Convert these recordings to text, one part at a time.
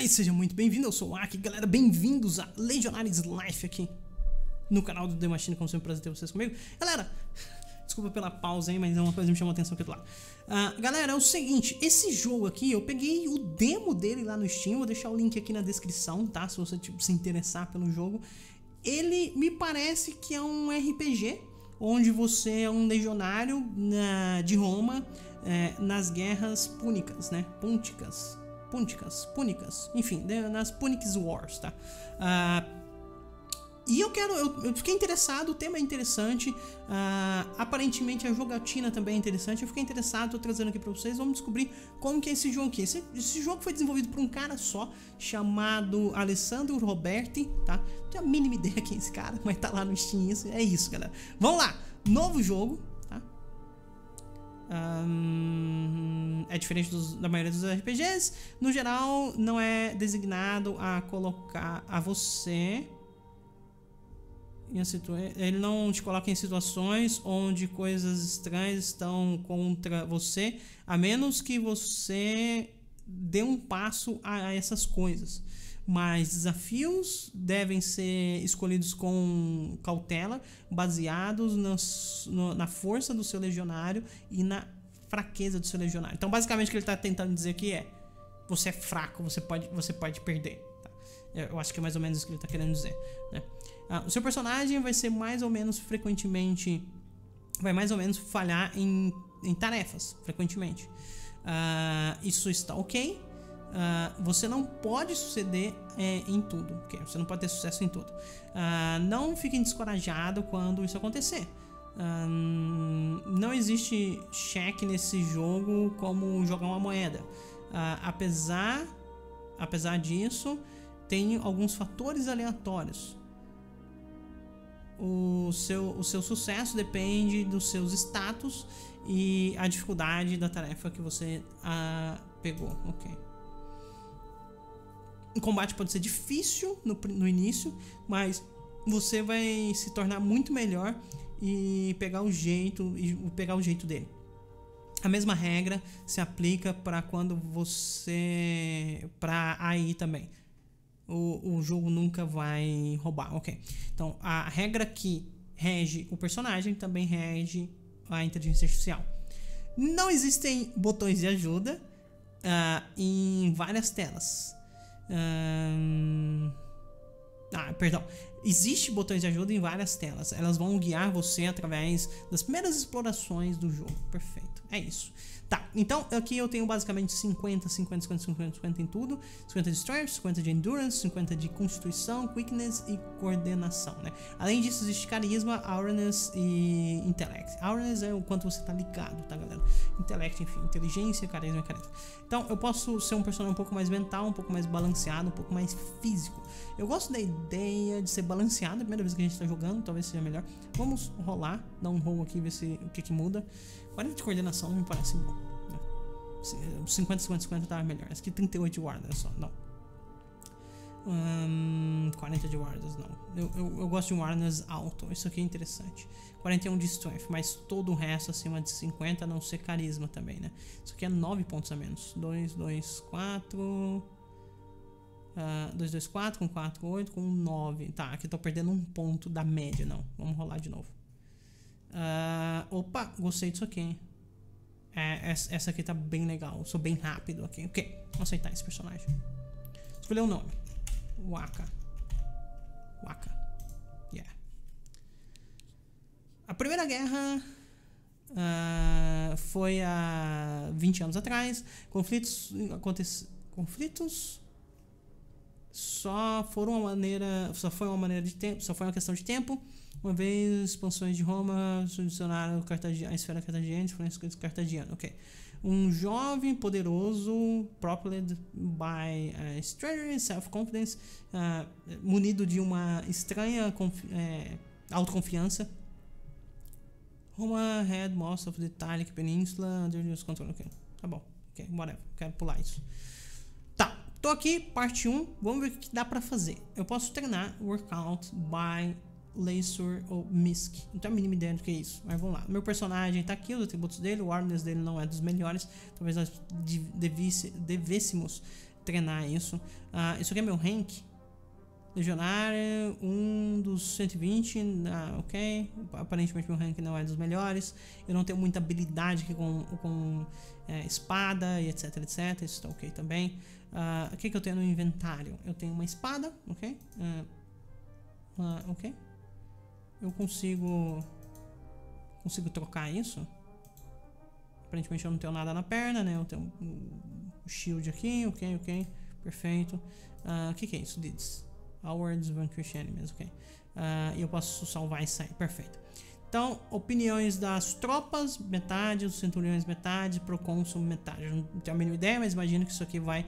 Olá e seja muito bem-vindo, eu sou o Arki, galera, bem-vindos a Legionary's Life aqui no canal do The Machine, como sempre, prazer ter vocês comigo. Galera, desculpa pela pausa aí, mas é uma coisa que me chamou a atenção aqui do lado. Galera, é o seguinte, esse jogo aqui, eu peguei o demo dele lá no Steam, vou deixar o link aqui na descrição, tá? Se você se interessar pelo jogo. Ele me parece que é um RPG, onde você é um legionário de Roma nas Guerras Púnicas, né? Púnicas, enfim, nas Punic Wars, tá? E eu fiquei interessado, o tema é interessante, aparentemente a jogatina também é interessante, eu fiquei interessado, tô trazendo aqui pra vocês, vamos descobrir como que é esse jogo aqui. Esse jogo foi desenvolvido por um cara só, chamado Alessandro Roberti, tá? Não tenho a mínima ideia quem é esse cara, mas tá lá no Steam, isso, é isso, galera. Vamos lá, novo jogo. É diferente da maioria dos RPGs. No geral, não é designado a colocar a você. Ele não te coloca em situações onde coisas estranhas estão contra você, a menos que você dê um passo a essas coisas. Mas desafios devem ser escolhidos com cautela, baseados na força do seu legionário e na fraqueza do seu legionário. Então, basicamente, o que ele está tentando dizer aqui é: você é fraco, você pode perder. Tá? Eu acho que é mais ou menos isso que ele está querendo dizer, né? O seu personagem vai ser mais ou menos frequentemente... vai mais ou menos falhar em tarefas, frequentemente. Isso está ok. Você não pode suceder em tudo, okay? Você não pode ter sucesso em tudo. Não fique descorajado quando isso acontecer. Não existe cheque nesse jogo como jogar uma moeda. Apesar disso, tem alguns fatores aleatórios. O seu sucesso depende dos seus status e a dificuldade da tarefa que você pegou, ok? O combate pode ser difícil no início, mas você vai se tornar muito melhor e pegar o jeito dele. A mesma regra se aplica para quando você... para AI também. O jogo nunca vai roubar, ok? Então, a regra que rege o personagem também rege a inteligência artificial. Não existem botões de ajuda em várias telas. Perdão. Existem botões de ajuda em várias telas. Elas vão guiar você através das primeiras explorações do jogo. Perfeito, é isso. Tá, então aqui eu tenho basicamente 50 em tudo. 50 de strength, 50 de endurance, 50 de constituição, quickness e coordenação, né? Além disso existe carisma, awareness e intellect. Awareness é o quanto você tá ligado, tá, galera? Intellect, enfim, inteligência, carisma e carisma. Então eu posso ser um personagem um pouco mais mental, um pouco mais balanceado, um pouco mais físico. Eu gosto da ideia de ser balanceado, é a primeira vez que a gente tá jogando, talvez seja melhor. Vamos rolar, dar um roll aqui, ver se o que muda. 40 de coordenação me parece bom, né? 50 tava melhor. Esse aqui 38 de guardas só, não. 40 de guardas, não. Eu gosto de um guardas alto, isso aqui é interessante. 41 de strength, mas todo o resto acima de 50, a não ser carisma também, né? Isso aqui é 9 pontos a menos. 2, 4, com 4, 8, com 9. Tá, aqui tô perdendo um ponto da média, não. Vamos rolar de novo. Opa, gostei disso aqui. Essa aqui tá bem legal. Eu sou bem rápido aqui. Ok, vou aceitar esse personagem. Escolher o nome: Waka. Yeah. A primeira guerra foi há 20 anos atrás. Conflitos só foi uma questão de tempo. Uma vez expansões de Roma solucionaram a esfera cartagiana, influência cartagiana, ok. Um jovem poderoso, propelled by strategy, self-confidence, munido de uma estranha autoconfiança. Roma had most of the Italic Peninsula under its control, ok. Tá bom, ok, whatever, quero pular isso. Tá, tô aqui, parte 1, vamos ver o que dá pra fazer. Eu posso treinar workout by laser ou misk, não tenho a mínima ideia do que é isso, mas vamos lá. Meu personagem tá aqui, os atributos dele, o armness dele não é dos melhores, talvez nós devêssemos treinar isso. Isso aqui é meu rank. Legionário, 1 dos 120, ok. Aparentemente meu rank não é dos melhores. Eu não tenho muita habilidade aqui com espada e etc, etc. Isso tá ok também. O que que eu tenho no inventário? Eu tenho uma espada, ok. Ok. Eu consigo trocar isso. Aparentemente eu não tenho nada na perna, né? Eu tenho um shield aqui, ok, ok. Perfeito. O que que é isso? Deeds. Awards, Vanquish Enemies, ok. E eu posso salvar e sair, perfeito. Então, opiniões das tropas, metade, dos centuriões, metade, procônsul, metade. Eu não tenho a mínima ideia, mas imagino que isso aqui vai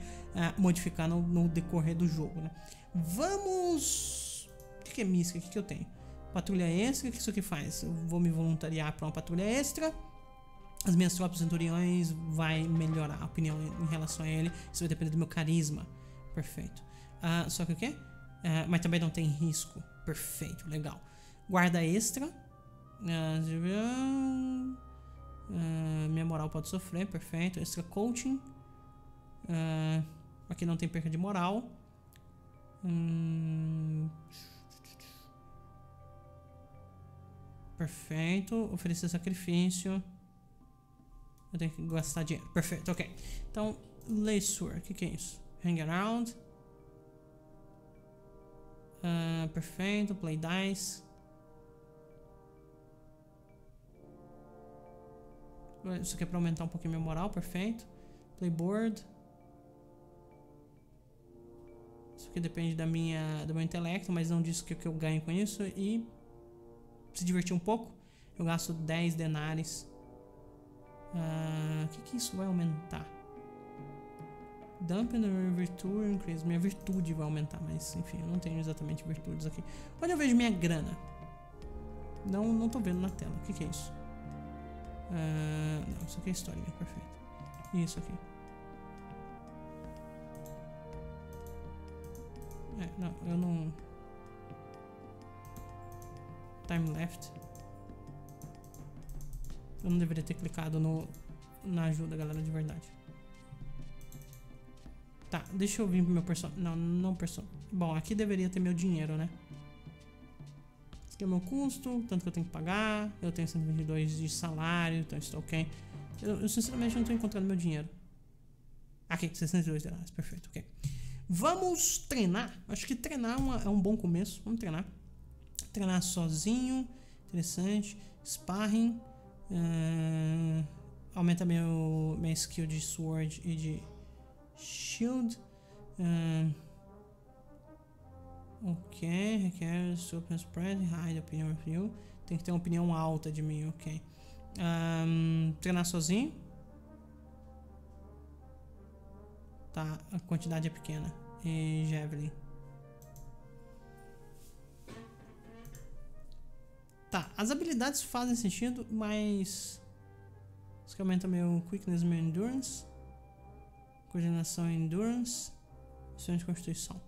modificar no decorrer do jogo, né? Vamos... O que é mística? O que eu tenho? Patrulha extra, o que isso aqui faz? Eu vou me voluntariar para uma patrulha extra. As minhas tropas, centuriões, vai melhorar a opinião em relação a ele. Isso vai depender do meu carisma, perfeito. Só que o quê? Mas também não tem risco. Perfeito, legal. Guarda extra. Minha moral pode sofrer, perfeito. Extra coaching. Aqui não tem perca de moral. Perfeito. Oferecer sacrifício. Eu tenho que gastar dinheiro. Perfeito, ok. Então, leisure. O que é isso? Hang around. Perfeito, play dice. Isso aqui é pra aumentar um pouquinho minha moral, perfeito. Playboard. Isso aqui depende do meu intelecto, mas não diz que eu ganho com isso. E se divertir um pouco. Eu gasto 10 denários. O que isso vai aumentar? Dump and Virtue Increase. Minha virtude vai aumentar, mas enfim, eu não tenho exatamente virtudes aqui. Onde eu vejo minha grana? Não tô vendo na tela. O que é isso? Não, isso aqui é historinha, perfeito. E isso aqui? Não, eu não... Time left. Eu não deveria ter clicado na ajuda, galera, de verdade. Tá, deixa eu vir pro meu personagem. Não personagem. Bom, aqui deveria ter meu dinheiro, né? Esse aqui é o meu custo, tanto que eu tenho que pagar. Eu tenho 122 de salário, então isso tá ok. Eu sinceramente não tô encontrando meu dinheiro. Aqui, 62 dólares, perfeito, ok. Vamos treinar. Acho que treinar é um bom começo. Vamos treinar. Treinar sozinho. Interessante. Sparring. Aumenta minha skill de sword e de... Shield. Ok, requer super spread, high opinion of you. Tem que ter uma opinião alta de mim, ok. Treinar sozinho. Tá, a quantidade é pequena. E Javelin. Tá, as habilidades fazem sentido, mas... Isso que aumenta meu quickness e meu endurance. Coordenação e endurance. Missão de constituição.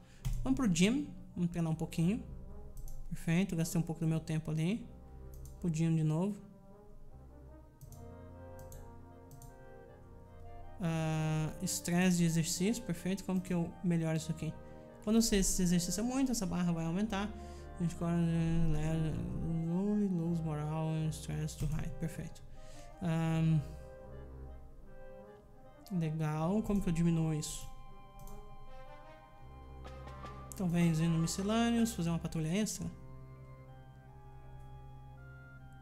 Vamos pro gym. Vamos treinar um pouquinho. Perfeito. Gastei um pouco do meu tempo ali. Pro gym de novo. Estresse de exercício. Perfeito. Como que eu melhoro isso aqui? Quando eu sei se exercício é muito, essa barra vai aumentar. A gente corre. Lose moral. Stress to high. Perfeito. Legal, como que eu diminuo isso? Talvez ir no miscelâneos, fazer uma patrulha extra?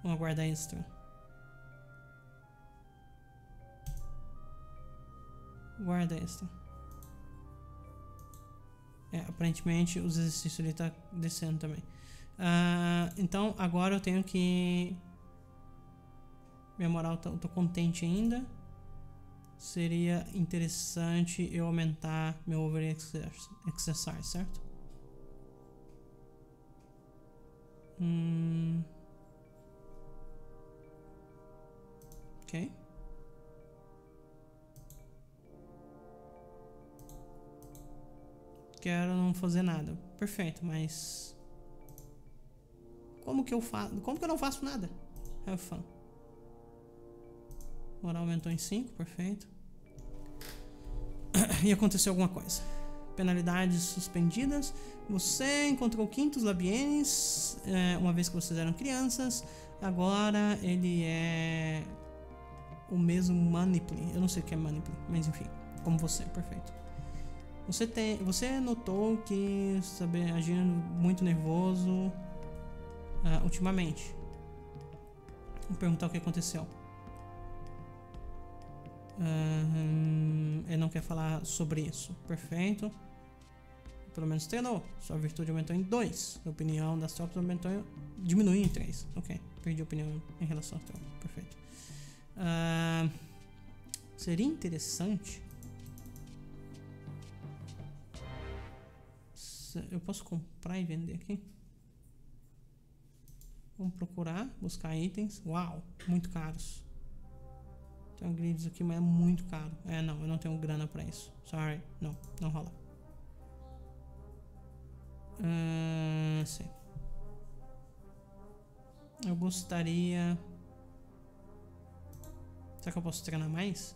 Uma guarda extra? Guarda extra. Aparentemente os exercícios ali tá descendo também. Então agora eu tenho que... Minha moral, eu tô contente ainda. Seria interessante eu aumentar meu over-exercise, certo? Ok. Quero não fazer nada. Perfeito, mas... Como que eu faço? Como que eu não faço nada? Have fun. Moral aumentou em 5, perfeito. ia acontecer alguma coisa. Penalidades suspendidas. Você encontrou Quintus Labienes, uma vez que vocês eram crianças. Agora ele é o mesmo Manipli. Eu não sei o que é Manipli, mas enfim, como você, perfeito. Você notou que está agindo muito nervoso ultimamente. Vou perguntar o que aconteceu. Ele não quer falar sobre isso. Perfeito. Pelo menos treinou. Sua virtude aumentou em 2. A opinião das tropas aumentou diminuiu em 3. Ok, perdi a opinião em relação às tropas. Perfeito. Seria interessante. Eu posso comprar e vender aqui. Vamos procurar, buscar itens. Uau, muito caros. Tem grids aqui, mas é muito caro. É, não, eu não tenho grana pra isso. Sorry, não, não rola. Sim. Eu gostaria... Será que eu posso treinar mais?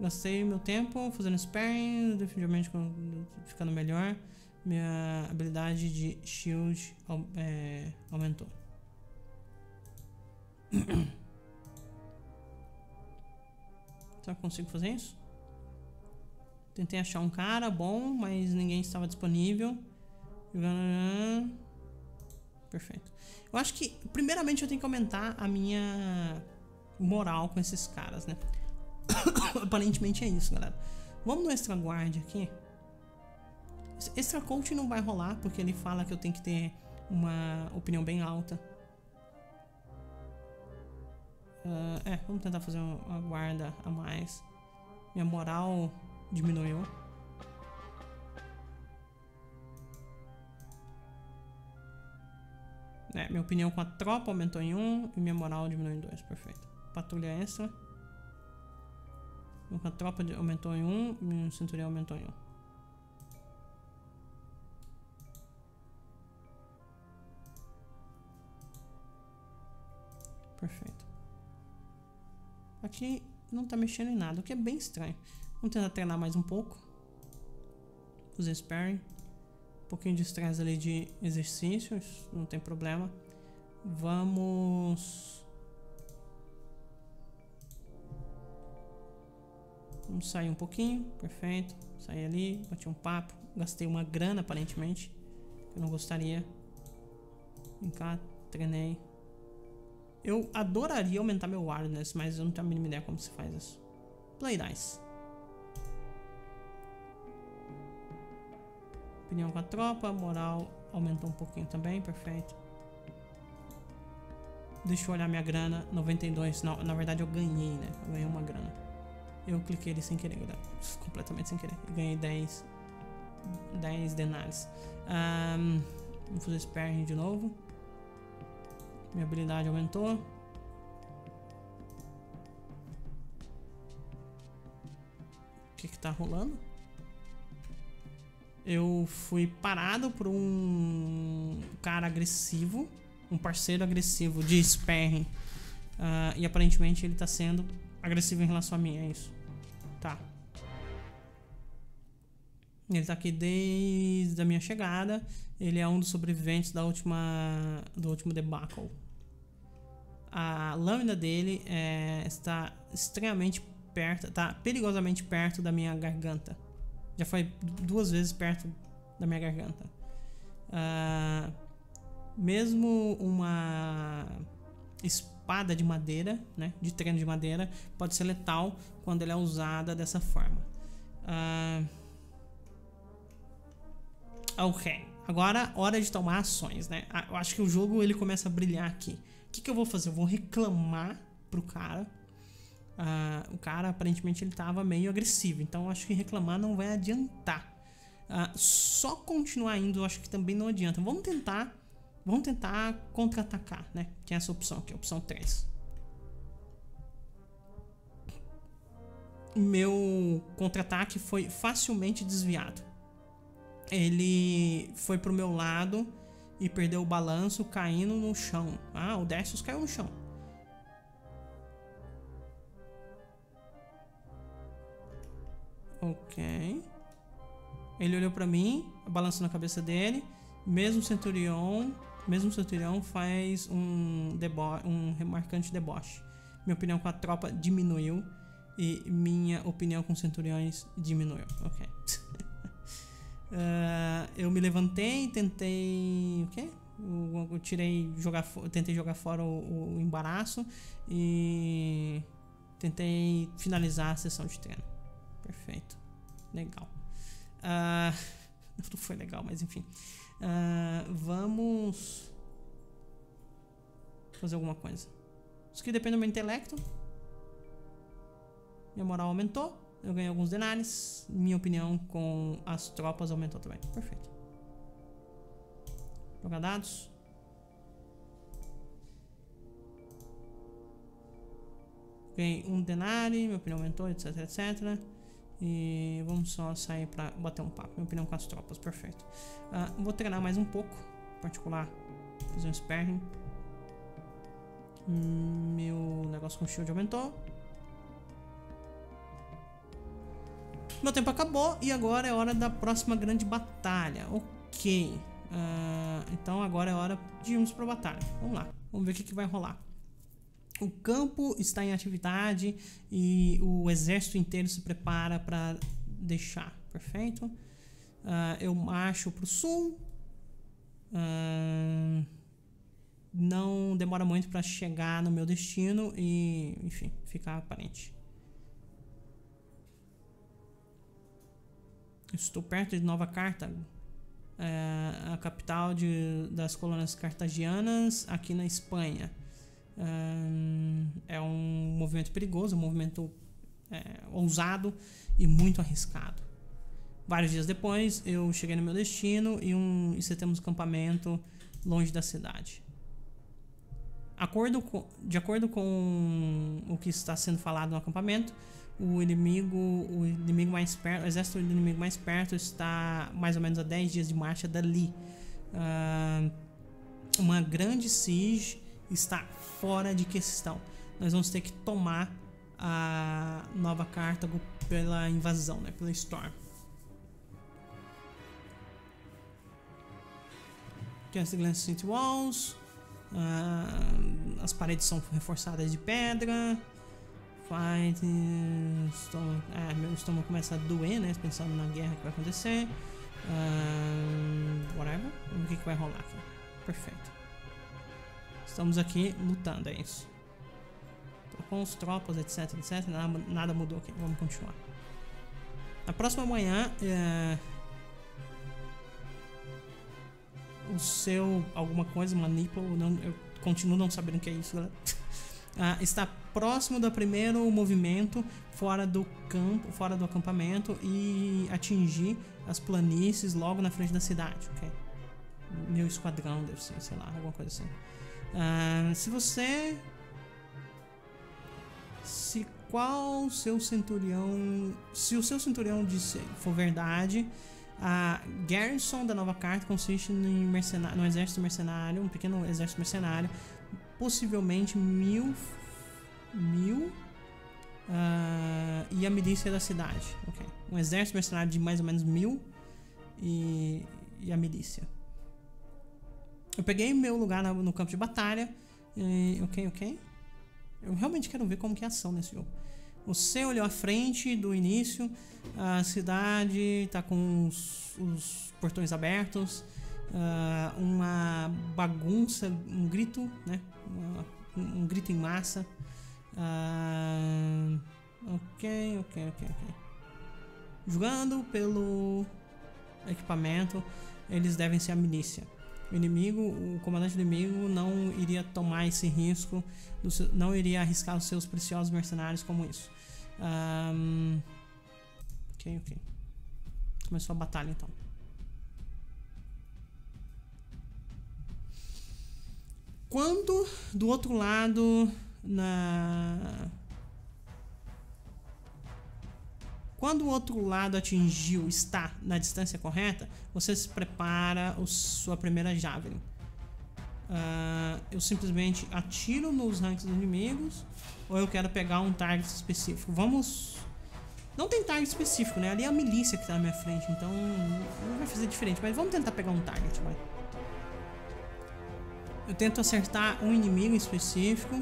Gastei meu tempo fazendo sparring, definitivamente ficando melhor. Minha habilidade de shield aumentou. Será que eu consigo fazer isso? Tentei achar um cara bom, mas ninguém estava disponível. Perfeito. Eu acho que, primeiramente, eu tenho que aumentar a minha moral com esses caras, né? Aparentemente é isso, galera. Vamos no extra guard aqui. Extra coach não vai rolar, porque ele fala que eu tenho que ter uma opinião bem alta. Vamos tentar fazer uma guarda a mais. Minha moral diminuiu. Minha opinião com a tropa aumentou em 1 e minha moral diminuiu em 2, perfeito. Patrulha extra. Com a tropa aumentou em 1 e minha cinturão aumentou em 1. Perfeito. Aqui não tá mexendo em nada, o que é bem estranho. Vamos tentar treinar mais um pouco. Fazer sparring. Um pouquinho de estresse ali de exercícios, não tem problema. Vamos sair um pouquinho, perfeito. Saí ali, bati um papo. Gastei uma grana aparentemente. Eu não gostaria. Vem cá, treinei. Eu adoraria aumentar meu hardness, mas eu não tenho a mínima ideia como se faz isso. Play dice. Opinião com a tropa, moral aumentou um pouquinho também, perfeito. Deixa eu olhar minha grana, 92. Não, na verdade eu ganhei, né? Eu ganhei uma grana. Eu cliquei ele sem querer, galera. Completamente sem querer. Eu ganhei 10 denários. Vamos fazer sparring de novo. Minha habilidade aumentou. O que que tá rolando? Eu fui parado por um cara agressivo, um parceiro agressivo de sparring, e aparentemente ele tá sendo agressivo em relação a mim, é isso. Tá. Ele tá aqui desde a minha chegada. Ele é um dos sobreviventes do último debacle. A lâmina dele está extremamente perto, tá perigosamente perto da minha garganta. Já foi 2 vezes perto da minha garganta. Mesmo uma espada de madeira, né, de treino de madeira, pode ser letal quando ela é usada dessa forma. Ok, agora hora de tomar ações, né? Eu acho que o jogo ele começa a brilhar aqui. O que eu vou fazer? Eu vou reclamar pro cara. O cara aparentemente ele estava meio agressivo, então eu acho que reclamar não vai adiantar. Só continuar indo eu acho que também não adianta. Vamos tentar contra-atacar, né? Tem essa opção aqui, opção 3. Meu contra-ataque foi facilmente desviado. Ele foi pro meu lado e perdeu o balanço caindo no chão. Ah, o Decius caiu no chão. Ok. Ele olhou pra mim, balançando a cabeça dele. Mesmo centurião faz um remarcante deboche. Minha opinião com a tropa diminuiu e minha opinião com os centuriões diminuiu. Ok. Eu me levantei e tentei... Okay? Eu tentei jogar fora o embaraço e tentei finalizar a sessão de treino. Perfeito. Legal. Não foi legal, mas enfim. Vamos fazer alguma coisa. Isso aqui depende do meu intelecto. Minha moral aumentou. Eu ganhei alguns denários. Minha opinião com as tropas aumentou também. Perfeito. Jogar dados. Ganhei um denário. Minha opinião aumentou, etc, etc. E vamos só sair pra bater um papo. Minha opinião com as tropas, perfeito. Vou treinar mais um pouco. Em particular, fazer um sparring. Meu negócio com shield aumentou. Meu tempo acabou e agora é hora da próxima grande batalha. Ok. Então agora é hora de irmos pra batalha. Vamos lá, vamos ver o que, que vai rolar. O campo está em atividade e o exército inteiro se prepara para deixar. Perfeito. Eu marcho para o sul. Não demora muito para chegar no meu destino e, enfim, ficar aparente. Estou perto de Nova Cartago, a capital das colônias cartagianas aqui na Espanha. É um movimento perigoso, um movimento ousado e muito arriscado. Vários dias depois eu cheguei no meu destino e setemos um acampamento longe da cidade. De acordo com o que está sendo falado no acampamento, o exército do inimigo mais perto está mais ou menos a 10 dias de marcha dali. Uma grande siege está fora de questão. Nós vamos ter que tomar a Nova Cartago pela invasão, né? Pela Storm. Against the Glass City Walls. As paredes são reforçadas de pedra. Fight. Meu estômago começa a doer, né? Pensando na guerra que vai acontecer. Whatever. O que vai rolar aqui? Perfeito. Estamos aqui lutando, é isso. Com as tropas, etc, etc. Nada mudou aqui, vamos continuar. Na próxima manhã, o seu alguma coisa, manipula, eu continuo não sabendo o que é isso, galera. Está próximo do primeiro movimento fora do campo, fora do acampamento, e atingir as planícies logo na frente da cidade, ok? Meu esquadrão deve ser, sei lá, alguma coisa assim. Se você... Se o seu centurião for verdade, a garrison da Nova Carta consiste num exército mercenário, um pequeno exército mercenário, possivelmente 1000 e a milícia da cidade. Okay. Um exército mercenário de mais ou menos 1000 e a milícia. Eu peguei meu lugar no campo de batalha. Ok. Eu realmente quero ver como que é a ação nesse jogo. Você olhou à frente do início. A cidade tá com os portões abertos. Uma bagunça, um grito, né? Um grito em massa. Ok. Julgando pelo equipamento, eles devem ser a milícia. O comandante do inimigo não iria tomar esse risco, não iria arriscar os seus preciosos mercenários como isso. Ok. Começou a batalha então. Quando do outro lado Quando o outro lado atingiu, está na distância correta, você se prepara sua primeira Javelin. eu simplesmente atiro nos ranks dos inimigos, ou eu quero pegar um target específico. Vamos... Não tem target específico, né? Ali é a milícia que tá na minha frente, então não vai fazer diferente. Mas vamos tentar pegar um target, vai. Eu tento acertar um inimigo em específico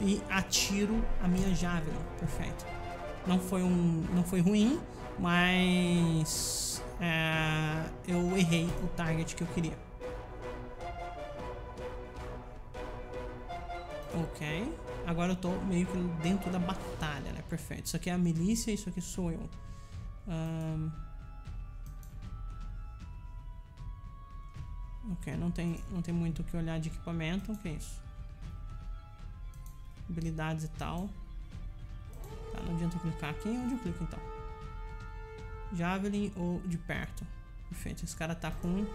e atiro a minha Javelin. Perfeito. Não foi ruim, mas eu errei o target que eu queria. Ok, agora eu tô meio que dentro da batalha, né? Perfeito. Isso aqui é a milícia, isso aqui sou eu. Ok, não tem muito o que olhar de equipamento. O que é isso? Habilidades e tal. Tá, não adianta eu clicar aqui. Onde eu clico então? Javelin ou de perto? Perfeito, esse cara tá com...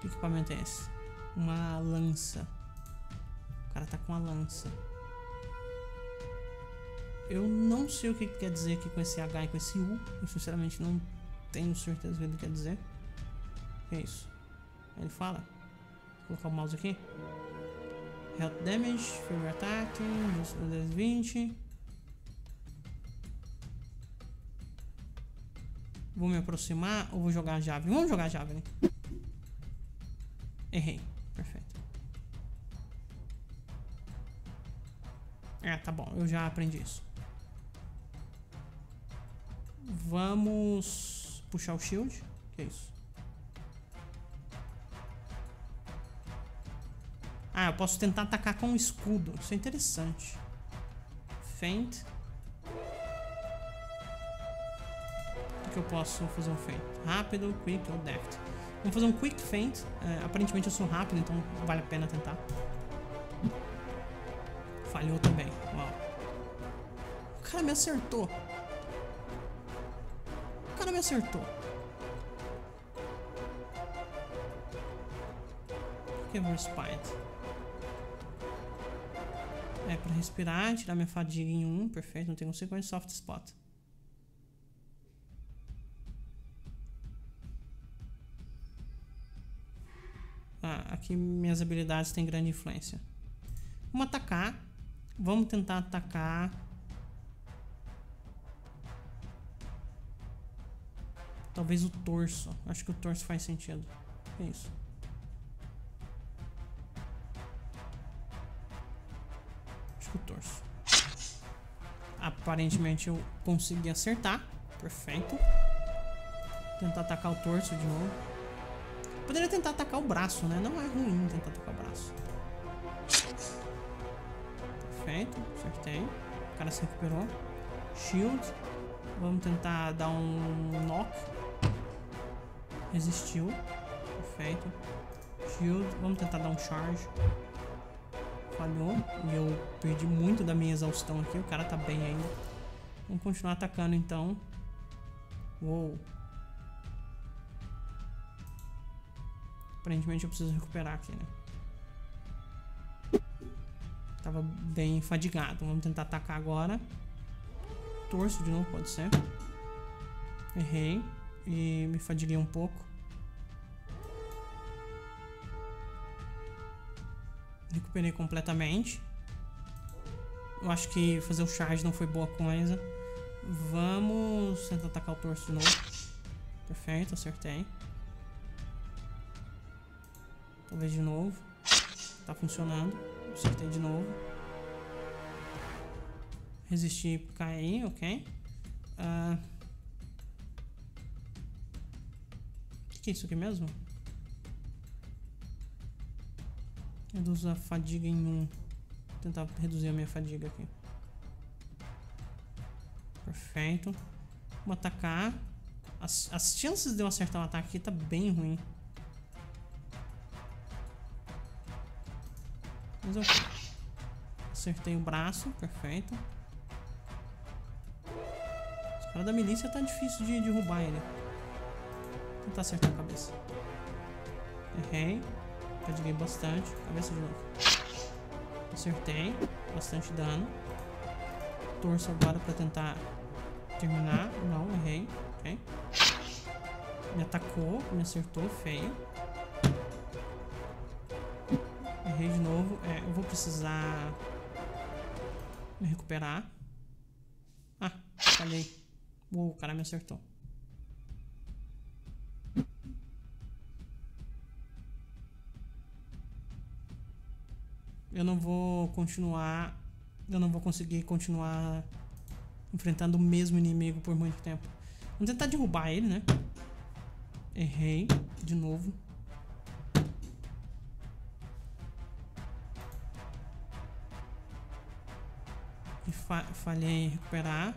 Que equipamento é esse? Uma lança. O cara tá com a lança. Eu não sei o que quer dizer aqui com esse H e com esse U. Eu sinceramente não tenho certeza do que ele quer dizer. O que é isso? Ele fala. Vou colocar o mouse aqui. Health damage, Fire Attack, 220. Vou me aproximar ou vou jogar a Javelin? Vamos jogar a Javelin. Errei. Perfeito. É, tá bom, eu já aprendi isso. Vamos puxar o shield. Que é isso? Ah, eu posso tentar atacar com um escudo. Isso é interessante. Feint. O que eu posso fazer um feint? Rápido, quick ou deft. Vamos fazer um quick feint. Aparentemente eu sou rápido, então vale a pena tentar. Falhou também. Uau. O cara me acertou. O cara me acertou. Por que respite? É pra respirar, tirar minha fadiga em 1. Perfeito, não tem consequência. Soft spot. Ah, aqui minhas habilidades têm grande influência. Vamos atacar. Vamos tentar atacar. Talvez o torso. Acho que o torso faz sentido. É isso. Acho que o torso. Aparentemente eu consegui acertar. Perfeito. Vou tentar atacar o torso de novo. Poderia tentar atacar o braço, né? Não é ruim tentar atacar o braço. Perfeito, acertei. O cara se recuperou. Shield. Vamos tentar dar um knock. Resistiu. Perfeito. Shield. Vamos tentar dar um charge. Falhou. E eu perdi muito da minha exaustão aqui. O cara tá bem ainda. Vamos continuar atacando então. Uou. Aparentemente eu preciso recuperar aqui, né? Tava bem fadigado. Vamos tentar atacar agora. Torso de novo, pode ser. Errei. E me fadiguei um pouco. Recuperei completamente. Eu acho que fazer o charge não foi boa coisa. Vamos tentar atacar o torso de novo. Perfeito, acertei. Talvez de novo. Tá funcionando. Acertei de novo. Resisti pra cair, ok. Que é isso aqui mesmo? Reduzo a fadiga em 1. Vou tentar reduzir a minha fadiga aqui. Perfeito. Vou atacar. As chances de eu acertar o ataque aqui tá bem ruim. Mas eu acertei o braço, perfeito. Os caras da milícia tá difícil de derrubar ele. Vou tentar acertar a cabeça. Errei. Cadiguei bastante. Cabeça de novo. Acertei. Bastante dano. Torço agora pra tentar terminar. Não, errei. Okay. Me atacou, me acertou, feio. Errei de novo. É, eu vou precisar me recuperar. Ah, falhei. Uou, o cara me acertou. Eu não vou continuar... Eu não vou conseguir continuar enfrentando o mesmo inimigo por muito tempo. Vamos tentar derrubar ele, né? Errei de novo. E falhei em recuperar.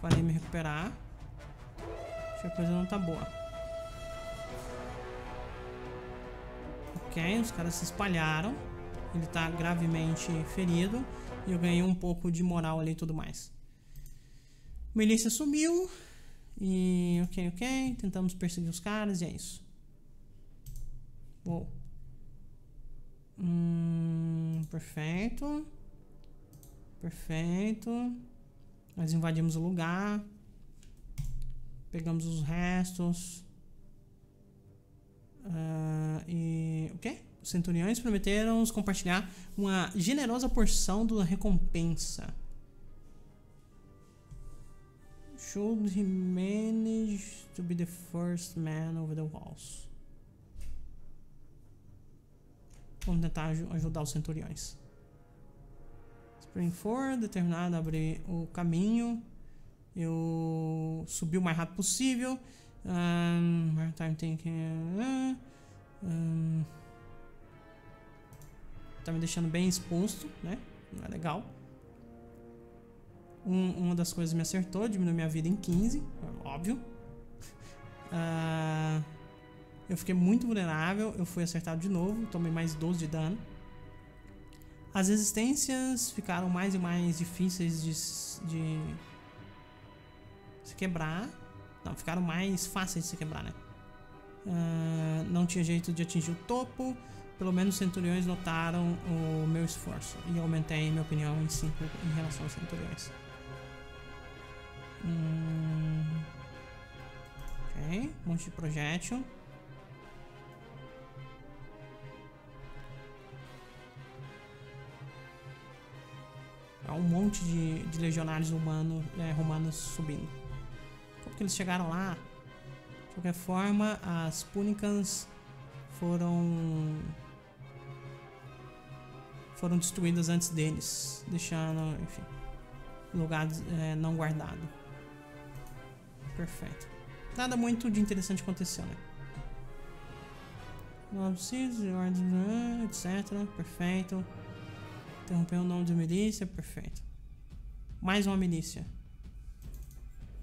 Falhei em me recuperar. Acho que a coisa não tá boa. Ok, os caras se espalharam. Ele tá gravemente ferido. E eu ganhei um pouco de moral ali e tudo mais. Milícia sumiu. E ok. Tentamos perseguir os caras e é isso. Uou. Perfeito. Perfeito. Nós invadimos o lugar. Pegamos os restos. E... ok? Os centuriões prometeram nos compartilhar uma generosa porção da recompensa. Should he manage to be the first man over the walls? Vamos tentar ajudar os centuriões. Spring forward, determinado a abrir o caminho. Eu subi o mais rápido possível. Tá me deixando bem exposto, né? Não é legal. Uma das coisas me acertou, diminuiu minha vida em 15, óbvio. Eu fiquei muito vulnerável, eu fui acertado de novo, tomei mais 12 de dano. As resistências ficaram mais e mais difíceis de se quebrar. Não, ficaram mais fáceis de se quebrar, né? Não tinha jeito de atingir o topo. Pelo menos os centuriões notaram o meu esforço. E eu aumentei minha opinião em 5 em relação aos centuriões. Ok, um monte de projétil. Há um monte de legionários romanos subindo. Como que eles chegaram lá? De qualquer forma, as púnicas foram destruídas antes deles, deixando, enfim, lugar não guardado. Perfeito. Nada muito de interessante aconteceu, né? Etc. Perfeito. Interrompeu o nome de milícia. Perfeito. Mais uma milícia.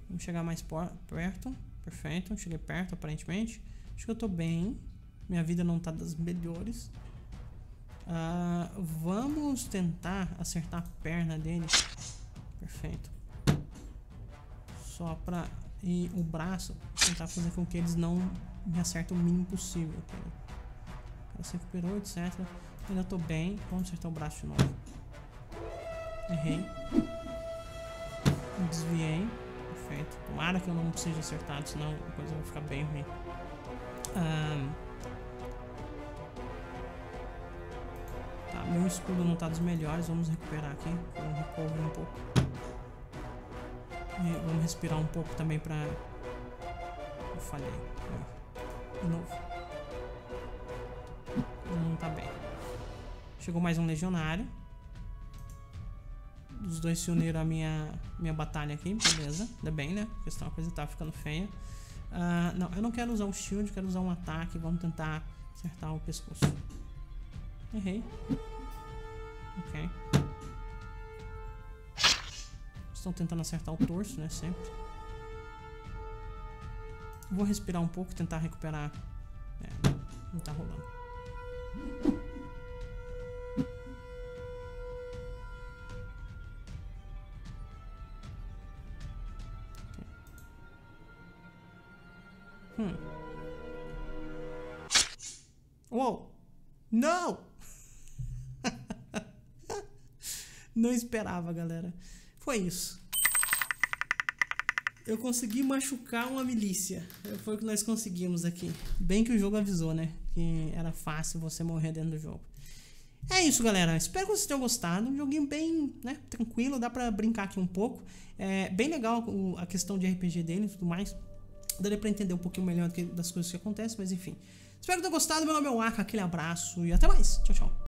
Vamos chegar mais perto. Perfeito. Cheguei perto, aparentemente. Acho que eu tô bem. Minha vida não tá das melhores. Vamos tentar acertar a perna dele. Perfeito. Só pra... E o braço. Tentar fazer com que eles não me acertem o mínimo possível. O cara se recuperou, etc. Ainda tô bem. Vamos acertar o braço de novo. Errei. Desviei. Perfeito. Tomara que eu não seja acertado, senão a coisa vai ficar bem ruim. Tá, meu escudo não tá dos melhores. Vamos recuperar aqui. Vamos recover um pouco. E vamos respirar um pouco também pra... Eu falhei. De novo. Não tá bem. Chegou mais um legionário. Os dois se uniram à minha batalha aqui. Beleza. Ainda bem, né? Porque senão a coisa tá ficando feia. Não, eu não quero usar um shield. Quero usar um ataque. Vamos tentar acertar o pescoço. Errei. Ok. Estão tentando acertar o torso, né? Sempre. Vou respirar um pouco e tentar recuperar. É, não tá rolando. Uou! Não! Não esperava, galera. Foi isso. Eu consegui machucar uma milícia. Foi o que nós conseguimos aqui. Bem que o jogo avisou, né? Que era fácil você morrer dentro do jogo. É isso, galera. Espero que vocês tenham gostado. Um joguinho bem, né, tranquilo. Dá pra brincar aqui um pouco. É bem legal a questão de RPG dele e tudo mais. Daria pra entender um pouquinho melhor das coisas que acontecem, mas enfim. Espero que tenham gostado. Meu nome é o Arki. Aquele abraço e até mais. Tchau, tchau.